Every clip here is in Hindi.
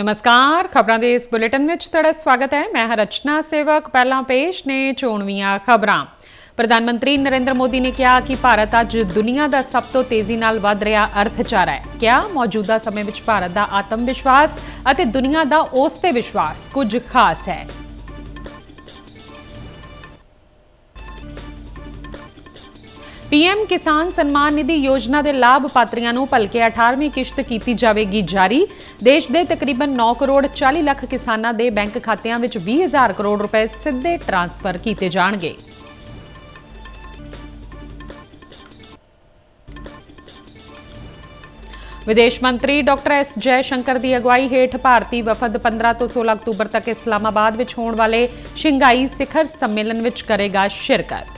नमस्कार, खबरां दे इस बुलेटिन विच तुहाडा स्वागत है। मैं रचना सेवक। पहला पेश ने चोणवीआं खबरां। प्रधानमंत्री नरेंद्र मोदी ने कहा कि भारत अज दुनिया का सब तो तेजी नाल वध रहा अर्थचारा है। क्या मौजूदा समय में भारत का आत्म विश्वास और दुनिया का उस ते विश्वास कुछ खास है। पीएम किसान सम्मान निधि योजना के लाभ पात्रियां नूं भलके 18वीं किश्त की जाएगी जारी। देश के तकरीबन 9 करोड़ 40 लाख किसानों के बैंक खातों में 20,000 करोड़ रुपए सीधे ट्रांसफर किए जाएंगे। विदेश मंत्री डॉक्टर एस जयशंकर की अगवाई हेठ भारतीय वफद 15 तो 16 अक्तूबर तक इस्लामाबाद में होने वाले शंघाई सिखर सम्मेलन में करेगा शिरकत।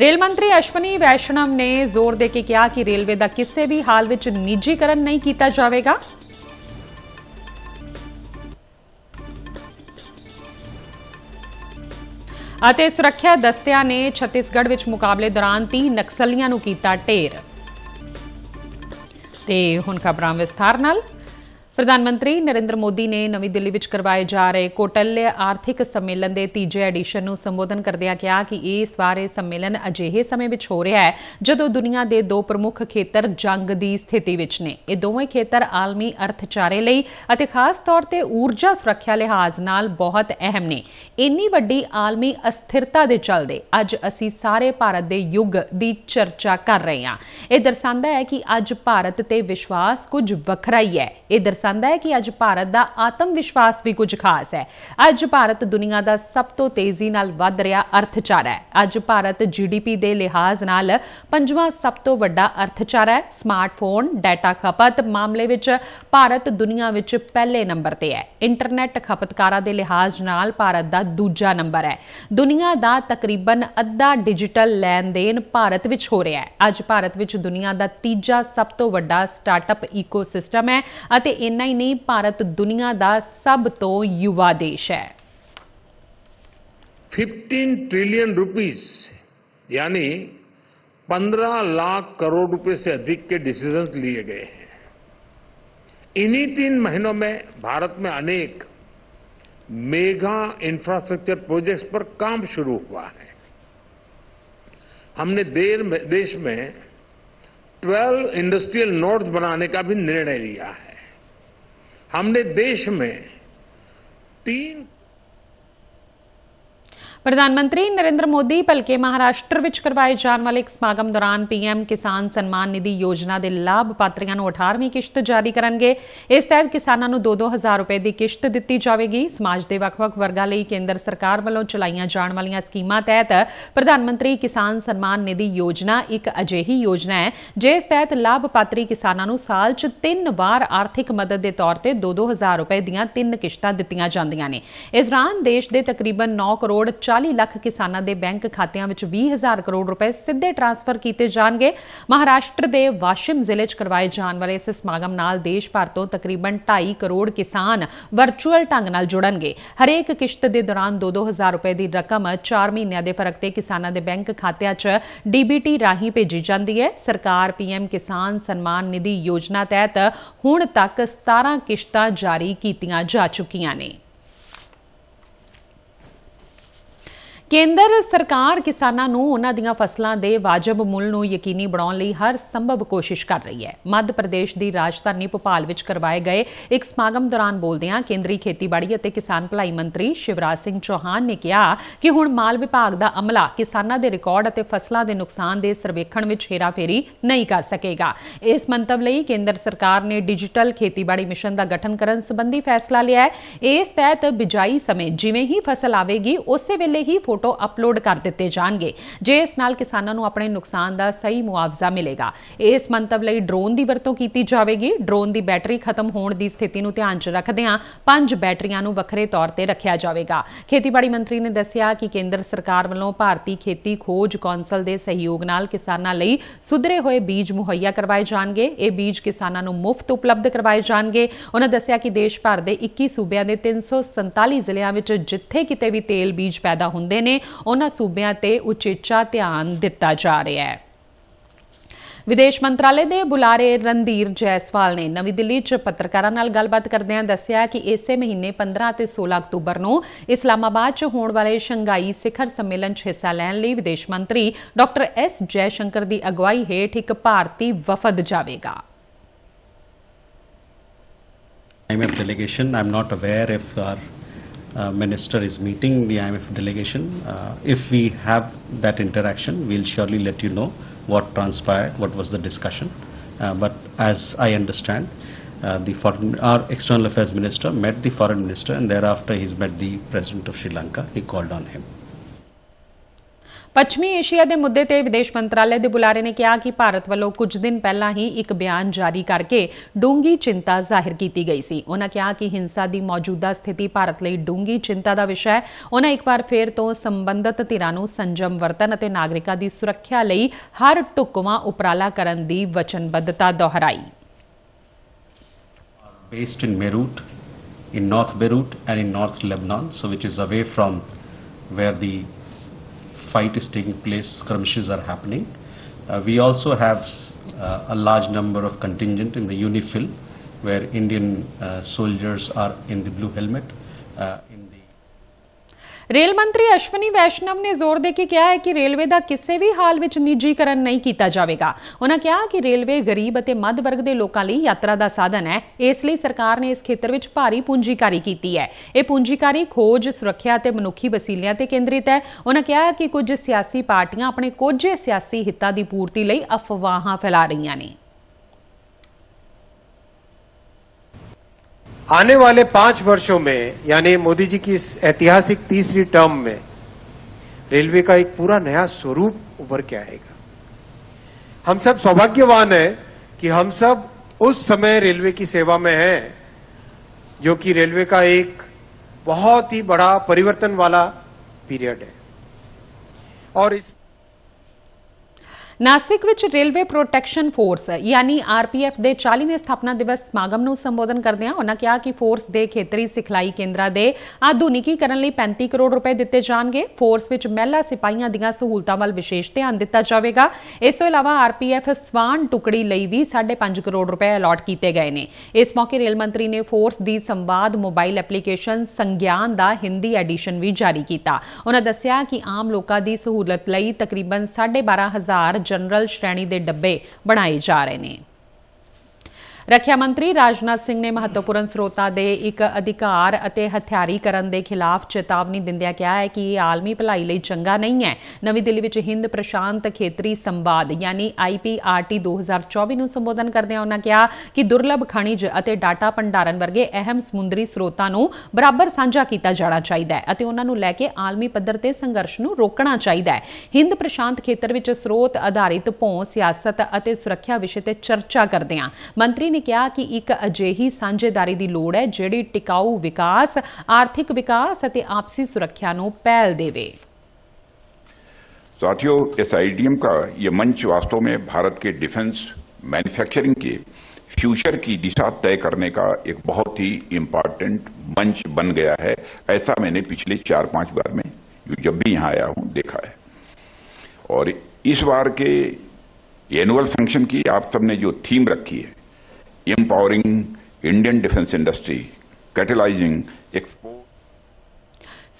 रेल मंत्री अश्विनी वैष्णव ने जोर देकर कहा कि रेलवे का किसी भी हाल में निजीकरण नहीं किया जाएगा। ਅਤੇ सुरक्षा दस्तियां ने छत्तीसगढ़ विच मुकाबले दौरान 30 नक्सलियां नूं कीता ढेर। ते हुण खबरां विस्तार नाल। प्रधानमंत्री नरेंद्र मोदी ने नवी दिल्ली विच करवाए जा रहे कौटल्य आर्थिक सम्मेलन के तीजे एडिशन नूं संबोधन करदिआं कहा कि इस बार यह सम्मेलन अजिहे समय विच हो रहा है जदों दुनिया के दो प्रमुख खेतर जंग की स्थिति विच ने। ये दोवें खेतर आलमी अर्थचारे लई अते खास तौर ते ऊर्जा सुरक्षा लिहाज नाल बहुत अहम ने। इन्नी वड्डी आलमी अस्थिरता के चलते अज असीं सारे भारत के युग की चर्चा कर रहे हां। यह दर्शांदा है कि अज भारत ते विश्वास कुछ वखरा ही है। यह दर्शांदा है कि अज भारत का आत्म विश्वास भी कुछ खास है। अज भारत दुनिया का सब तो तेजी नाल वध रहा अर्थचारा है। अज भारत जीडीपी के लिहाज नाल 5वां सब तो वड्डा अर्थचारा है। स्मार्टफोन डाटा खपत मामले विच भारत दुनिया विच पहले नंबर ते है। इंटरनेट खपतकारा के लिहाज नाल भारत का दूजा नंबर है। दुनिया का तकरीबन अद्धा डिजिटल लैन देन भारत विच हो रहा है। अज भारत विच दुनिया का तीजा सब तो वड्डा स्टार्टअप ईकोसिस्टम है अते इन्ना ही नहीं भारत दुनिया का सब तो युवा देश है। 15 ट्रिलियन रुपीज यानी 15 लाख करोड़ रुपए से अधिक के डिसीजन लिए गए हैं। इन्हीं 3 महीनों में भारत में अनेक मेगा इंफ्रास्ट्रक्चर प्रोजेक्ट्स पर काम शुरू हुआ है। हमने देश में 12 इंडस्ट्रियल नोड्स बनाने का भी निर्णय लिया है। हमने देश में 3 प्रधानमंत्री नरेंद्र मोदी भलके महाराष्ट्र विच करवाए जाने वाले एक समागम दौरान पीएम किसान सम्मान निधि योजना के लाभ पात्रियां नूं 18वीं किश्त जारी करनगे। इस तहत किसानों नूं 2-2 हज़ार रुपए की किश्त दी जाएगी। समाज के वख-वख वर्गां लई केंद्र सरकार वालों चलाईआं जाण वालीआं स्कीमां तहत प्रधानमंत्री किसान सम्मान निधि योजना एक अजिही योजना है जिस तहत लाभ पात्री किसानों नूं साल 3 वार आर्थिक मदद के तौर पर 2-2 हज़ार रुपए दीआं 3 किश्तां दित्तीआं जांदियां ने। इस दौरान देश के तकरीबन 9 करोड़ 40 लाख किसानों के बैंक खातों में 20,000 करोड़ रुपए सीधे ट्रांसफर किए जाएंगे। महाराष्ट्र के वाशिम जिले में करवाए जाने वाले इस समागम नाल देश भर तो तकरीबन 2.5 करोड़ किसान वर्चुअल ढंग नाल जुड़नगे। हरेक किश्त के दौरान 2-2 हज़ार रुपए की रकम 4 महीनों के फर्क से किसानों के बैंक खातों च डीबीटी राही भेजी जाती है। सरकार पीएम किसान सम्मान निधि योजना तहत हुण तक 17 किश्तां जारी कीतियां जा चुकियां ने। केंद्र सरकार किसानों नूं उन्हां दीआं फसलां दे वाजिब मुल नूं यकीनी बनाउण लई हर संभव कोशिश कर रही है। मध्य प्रदेश की राजधानी भोपाल विच करवाए गए एक समागम दौरान बोलदिआं केंद्रीय खेतीबाड़ी अते किसान भलाई मंत्री शिवराज सिंह चौहान ने कहा कि हुण माल विभाग का अमला किसानों के रिकॉर्ड अते फसलों के नुकसान के सर्वेखण विच हेराफेरी नहीं कर सकेगा। इस मंतव लई केंद्र सरकार ने डिजिटल खेतीबाड़ी मिशन का गठन करन संबंधी फैसला लिया है। इस तहत बिजाई समय जिवें ही फसल आवेगी उस वेले ही फोटो अपलोड कर दिते जाएंगे जिस नाल किसानों को अपने नुकसान का सही मुआवजा मिलेगा। इस मंतव लई ड्रोन की वरतों की जाएगी। ड्रोन की बैटरी खत्म होने की स्थिति को ध्यान च रखदिआं 5 बैटरियां नूं वखरे तौर पर रखा जाएगा। खेतीबाड़ी मंत्री ने दस्सिआ कि केंद्र सरकार वालों भारतीय खेती खोज कौंसल के सहयोग नाल किसानों लई सुधरे हुए बीज मुहैया करवाए जाएंगे। ये बीज किसानों को मुफ्त उपलब्ध करवाए जाएंगे। उन्होंने दस्सिआ कि देश भर के 21 सूबे के 347 जिलों में जिथे किते भी तेल बीज पैदा होंदे उन्हां सूबेयां ते उचेचा ध्यान दिता जा रहा है। विदेश मंत्रालय दे बुलारे रणधीर जायसवाल ने नवी दिल्ली च पत्रकारां नाल गलबात करदियां दस्सिया कि इसे महीने 15 ते 16 अक्तूबर नूं इस्लामाबाद च होण वाले शंघाई सिखर सम्मेलन च हिस्सा लैण लई विदेश मंत्री डॉक्टर एस जयशंकर की अगुवाई हेठ एक भारतीय वफद जावेगा। IMF delegation. I'm not aware if our minister is meeting the IMF delegation. If we have that interaction, we'll surely let you know what transpired, what was the discussion. But as I understand, our external affairs minister met the foreign minister, and thereafter he's met the president of Sri Lanka. He called on him. पश्चिमी एशिया के मुद्दे ते विदेश मंत्रालय के बुलारे ने कहा कि भारत वालों कुछ दिन पहला ही एक बयान जारी करके डूंगी चिंता जाहिर की गई सी। उन्होंने कहा कि हिंसा की मौजूदा स्थिति भारत लिए डूंगी चिंता का विषय है। उन्हें एक बार फिर तो संबंधित धिरां नूं संजम वरतन और नागरिकों की सुरक्षा लिए हर ढुकवां उपराला करन दी वचनबद्धता दोहराई। Based in Beirut, in north Beirut and in north Lebanon, so which is away from where the fight is taking place, skirmishes are happening. We also have a large number of contingent in the UNIFIL, where Indian soldiers are in the blue helmet. Rail मंत्री अश्विनी वैष्णव ने जोर देके कहा है कि रेलवे का किसी भी हाल में निजीकरण नहीं किया जाएगा। उन्होंने कहा कि रेलवे गरीब और मध्य वर्ग के लोगों लिए यात्रा का साधन है, इसलिए सरकार ने इस क्षेत्र में भारी पूंजीकारी की है। यह पूंजीकारी खोज, सुरक्षा और मनुखी वसीलियां पर केंद्रित है। उन्होंने कहा कि कुछ सियासी पार्टियां अपने कुछ सियासी हितों की पूर्ति लिए अफवाहें फैला रही ने। आने वाले 5 वर्षों में, यानी मोदी जी की इस ऐतिहासिक 3री टर्म में, रेलवे का एक पूरा नया स्वरूप उभर के आएगा। हम सब सौभाग्यवान हैं कि हम सब उस समय रेलवे की सेवा में हैं, जो कि रेलवे का एक बहुत ही बड़ा परिवर्तन वाला पीरियड है। और इस नासिक विच रेलवे प्रोटेक्शन फोर्स यानी RPF के 40वें स्थापना दिवस समागम को संबोधन करदे उन्होंने कहा कि फोर्स के खेतरी सिखलाई केंद्र के आधुनिकीकरण लिए 35 करोड़ रुपए दिए जाएंगे। फोर्स में महिला सिपाहियों दी सहूलतां वाल विशेष ध्यान दिया जाएगा। इस तों इलावा RPF स्वान टुकड़ी लिए भी 5.5 करोड़ रुपए अलॉट किए गए हैं। इस मौके रेल मंत्री ने फोर्स की संवाद मोबाइल एप्लीकेशन संज्ञान का हिंदी एडिशन भी जारी किया। उन्होंने दस्सिया कि आम लोगों की सहूलत लिए तकरीबन 12,500 जनरल श्रेणी के डब्बे बनाए जा रहे हैं। रक्षा मंत्री राजनाथ सिंह ने महत्वपूर्ण स्रोतों के एक अधिकार और हथियारीकरण के खिलाफ चेतावनी दिंदे कहा है कि यह आलमी भलाई लिए चंगा नहीं है। नवी दिल्ली में हिंद प्रशांत खेतरी संवाद यानी IPRT 2024 को संबोधन करते उन्होंने कहा कि दुर्लभ खनिज और डाटा भंडारण वर्गे अहम समुद्री स्रोतों को बराबर साझा किया जाना चाहिए और उन्हें लैके आलमी पद्धर पर संघर्ष को रोकना चाहिए। हिंद प्रशांत खेत्र में स्रोत आधारित भौं सियासत और सुरक्षा विषय पर चर्चा करते हैं। मंत्री ने कहा कि एक अजिही साझेदारी की लोड़ है जिहड़ी टिकाऊ विकास, आर्थिक विकास और आपसी सुरक्षा को पहल देवे। साथियों, SIDM का यह मंच वास्तव में भारत के डिफेंस मैन्युफैक्चरिंग के फ्यूचर की दिशा तय करने का एक बहुत ही इम्पॉर्टेंट मंच बन गया है। ऐसा मैंने पिछले 4-5 बार में जब भी यहाँ आया हूँ देखा है। और इस बार के एनुअल फंक्शन की आप सबने जो थीम रखी है, Empowering Indian Defence Industry, Catalyzing Export.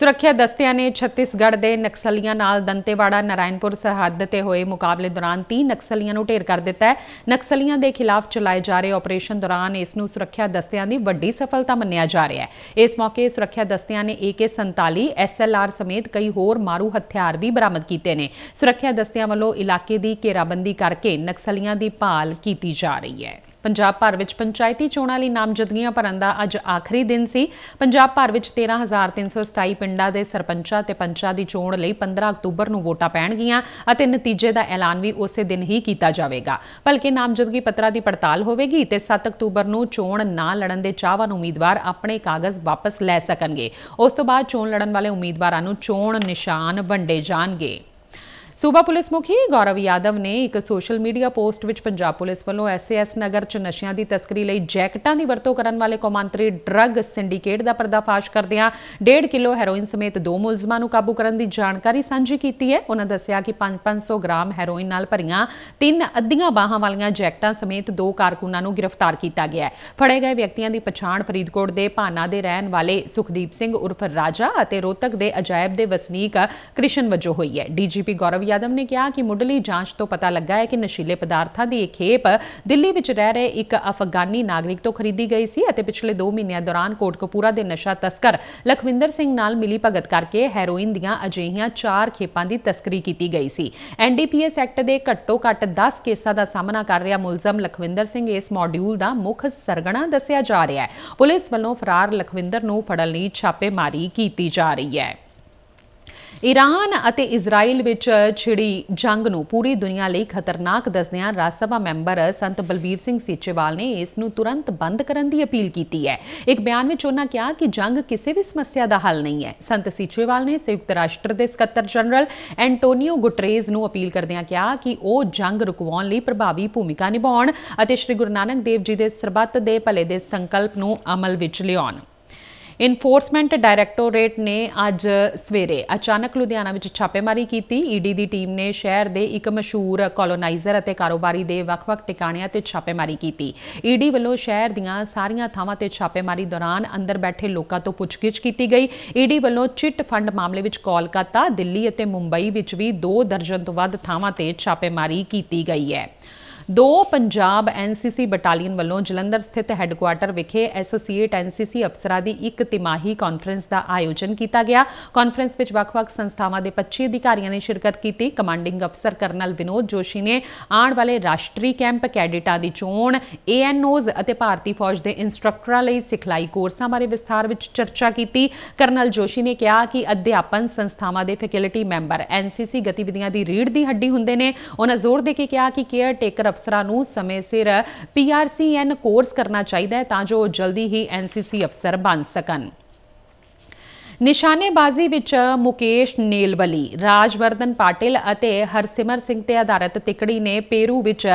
सुरक्षा दस्तियां ने छत्तीसगढ़ के नक्सलियों नाल दंतेवाड़ा नारायणपुर सरहद ते होए मुकाबले दौरान 3 नक्सलियों को ढेर कर दिता है। नक्सलियों के खिलाफ चलाए जा रहे ऑपरेशन दौरान इसनूं सुरक्षा दस्तियां की वड्डी सफलता मन्निया जा रहा है। इस मौके सुरक्षा दस्तियां ने AK-47 SLR समेत कई होर मारू हथियार भी बरामद किए हैं। सुरक्षा दस्तियां वालों इलाके की घेराबंदी करके नक्सलियों की भाल की जा रही है। पंजाब भर में पंचायती चोणां लई नामजदगियां भरन दा अज आखिरी दिन सी। पंजाब भर में 13,327 ਪਿੰਡਾਂ ਦੇ ਸਰਪੰਚਾਂ ਤੇ ਪੰਚਾਂ ਦੀ ਚੋਣ ਲਈ 15 ਅਕਤੂਬਰ ਨੂੰ ਵੋਟਾਂ ਪੈਣਗੀਆਂ ਅਤੇ ਨਤੀਜੇ ਦਾ ਐਲਾਨ ਵੀ ਉਸੇ ਦਿਨ ਹੀ ਕੀਤਾ ਜਾਵੇਗਾ। ਬਲਕਿ ਨਾਮਜ਼ਦਗੀ ਪੱਤਰਾਂ ਦੀ ਪੜਤਾਲ ਹੋਵੇਗੀ ਤੇ 7 ਅਕਤੂਬਰ ਨੂੰ ਚੋਣ ਨਾ ਲੜਨ ਦੇ ਚਾਹਵਾਨ ਉਮੀਦਵਾਰ ਆਪਣੇ ਕਾਗਜ਼ ਵਾਪਸ ਲੈ ਸਕਣਗੇ। ਉਸ ਤੋਂ ਬਾਅਦ ਚੋਣ ਲੜਨ ਵਾਲੇ ਉਮੀਦਵਾਰਾਂ ਨੂੰ ਚੋਣ ਨਿਸ਼ਾਨ ਵੰਡੇ ਜਾਣਗੇ। सूबा पुलिस मुखी गौरव यादव ने एक सोशल मीडिया पोस्ट ਵਿੱਚ ਪੰਜਾਬ ਪੁਲਿਸ ਵੱਲੋਂ ਐਸਐਸ ਨਗਰ 'ਚ ਨਸ਼ਿਆਂ ਦੀ ਤਸਕਰੀ ਲਈ ਜੈਕਟਾਂ ਦੀ ਵਰਤੋਂ ਕਰਨ ਵਾਲੇ ਕੌਮਾਂਤਰੀ ਡਰੱਗ ਸਿੰਡੀਕੇਟ ਦਾ ਪਰਦਾਫਾਸ਼ ਕਰਦਿਆਂ 1.5 ਕਿਲੋ ਹੈਰੋਇਨ ਸਮੇਤ 2 ਮੁਲਜ਼ਮਾਂ ਨੂੰ ਕਾਬੂ ਕਰਨ ਦੀ ਜਾਣਕਾਰੀ ਸਾਂਝੀ ਕੀਤੀ ਹੈ। ਉਹਨਾਂ ਦੱਸਿਆ ਕਿ 500 ਗ੍ਰਾਮ ਹੈਰੋਇਨ ਨਾਲ ਭਰੀਆਂ 3 ਅੱਧੀਆਂ ਬਾਹਾਂ ਵਾਲੀਆਂ ਜੈਕਟਾਂ ਸਮੇਤ 2 ਕਾਰਕੁਨਾਂ ਨੂੰ गिरफ्तार किया गया है। फड़े गए व्यक्तियों की पछाण फरीदकोट के भाना के रहने वाले सुखदीप सिंह उर्फ राजा और रोहतक के अजायब के वसनीक कृष्ण वजो हुई है। डीजीपी गौरव यादव ने कहा कि मुढ़ली जांच तो पता लगा है कि नशीले पदार्थों की एक खेप दिल्ली में रह रहे एक अफगानी नागरिक तो खरीदी गई सी। पिछले 2 महीनों दौरान कोटकपुरा के नशा तस्कर लखविंदर मिली भगत करके हैरोइन दी अजिहियां 4 खेपों की तस्करी की गई सी। एनडीपीएस एक्ट के घट्टो घट्ट 10 केसा का सामना कर रहा मुलजम लखविंदर इस मॉड्यूल का मुख्य सरगना दसिया जा रहा है। पुलिस वालों फरार लखविंदर नूं फड़न लई छापेमारी की जा रही है। ईरान अते इजराइल विच छिड़ी जंग नूं पूरी दुनिया लई खतरनाक दसदियां राज सभा मैंबर संत बलबीर सिंह सीचेवाल ने इस नूं तुरंत बंद करन दी अपील कीती है। एक बयान विच उन्हां कहा कि जंग किसी भी समस्या दा हल नहीं है। संत सीचेवाल ने संयुक्त राष्ट्र दे सकत्तर जनरल एंटोनियो गुटरेज नूं अपील करदियां कहा कि ओह जंग रुकवाउण लई प्रभावी भूमिका निभाउण अते श्री गुरु नानक देव जी दे सरबत दे भले दे संकल्प नूं अमल विच लियाउण। इनफोर्समेंट डायरेक्टोरेट ने अज सवेरे अचानक लुधियाना में छापेमारी की। ईडी की टीम ने शहर के एक मशहूर कॉलोनाइजर और कारोबारी के वख-वख टिकाणियां ते छापेमारी की। ईडी वालों शहर दीयां सारियां थावां ते छापेमारी दौरान अंदर बैठे लोगों तो पुछगिछ की गई। ईडी वालों चिट फंड मामले में कोलकाता, दिल्ली और मुंबई में भी 2 दर्जन तो वध थावां ते छापेमारी की गई है। 2 पंजाब एनसीसी बटालीयन वालों जलंधर स्थित हैडकुआटर विखे एसोसीएट एनसीसी अफसर की 1 तिमाही कॉन्फ्रेंस का आयोजन किया गया। कॉन्फ्रेंस में वख-वख संस्थावां के 25 अधिकारियों ने शिरकत की। कमांडिंग अफसर कर्नल विनोद जोशी ने आने वाले राष्ट्रीय कैंप कैडेटा की चोण एएनओज और भारतीय फौज के इंस्ट्रक्टरों लिए सिखलाई कोर्सा बारे विस्तार में चर्चा की। कर्नल जोशी ने कहा कि अध्यापन संस्थावां के फैकल्टी मैंबर एनसीसी गतिविधियां की रीढ़ की हड्डी हुंदे ने। उन्होंने जोर दे के कहा कि केयर टेकर अफसरां नूं समय सिर PRCN कोर्स करना चाहिए है तां जो जल्दी ही एनसीसी अफसर बन सकन। निशानेबाजी विच मुकेश नेलवली, राजवर्धन पाटिल अते हरसिमर सिंह ते आधारित तिकड़ी ने पेरू विच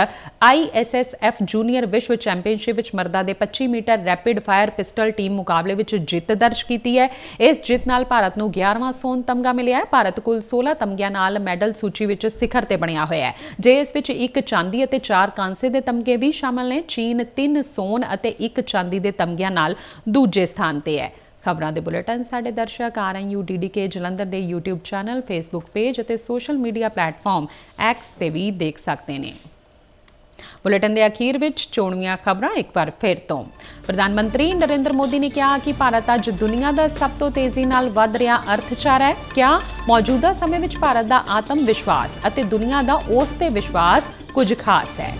ISSF जूनियर विश्व चैंपियनशिप विच मर्दा दे 25 metre rapid fire pistol team मुकाबले विच जीत दर्ज की है। इस जीत नाल भारत नूं 11वां सोन तमगा मिलिया है। भारत कुल 16 तमगियां नाल मैडल सूची विच सिखर ते बनिया होया है, जे इस विच 1 चांदी अते 4 कांसे दे तमगे भी शामिल ने। चीन 3 सोन अते 1 चांदी दे तमगियां नाल दूजे स्थान ते है। खबरां दे बुलेटिन साडे दर्शक RNUDDK जलंधर के यूट्यूब चैनल, फेसबुक पेज और सोशल मीडिया प्लेटफॉर्म X ते भी देख सकते हैं। बुलेटिन के अखीर में चोणवीआं खबरां एक बार फिर तो। प्रधानमंत्री नरेंद्र मोदी ने कहा कि भारत अज दुनिया का सब तो तेजी नाल वध रहा अर्थचारा है। क्या मौजूदा समय में भारत का आत्म विश्वास और दुनिया का उस ते विश्वास कुछ खास है।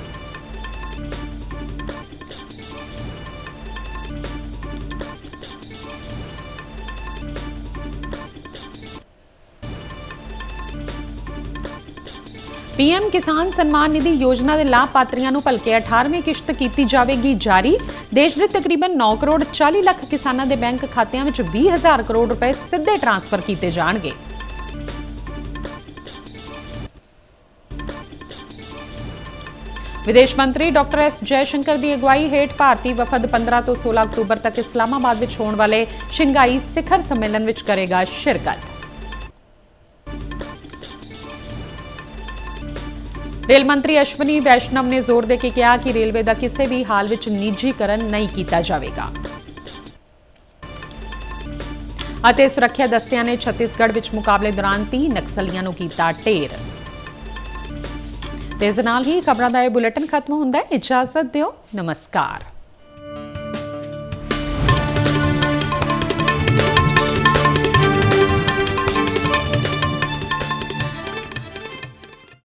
पीएम किसान सम्मान निधि योजना के लाभपात्रियों को भलके 18वीं किश्त की जाएगी जारी। देश के तकरीबन 9 करोड़ 40 लाख किसानों के बैंक खातों में 20,000 करोड़ रुपए सीधे ट्रांसफर किए जाएंगे। विदेश मंत्री डॉक्टर एस जयशंकर की अगुवाई हेठ भारतीय वफद 15 तो 16 अक्तूबर तक इस्लामाबाद में होने वाले शंघाई सिखर सम्मेलन में करेगा शिरकत। रेल मंत्री अश्विनी वैष्णव ने जोर देके कहा कि रेलवे का किसी भी हाल में निजीकरण नहीं किया जाएगा। अते सुरक्षा दस्तियां ने छत्तीसगढ़ में मुकाबले दौरान 3 नक्सलियों को किया ढेर। ते इस नाल ही खबरां दा यह बुलेटिन खत्म हुंदा है। इजाजत दिओ, नमस्कार।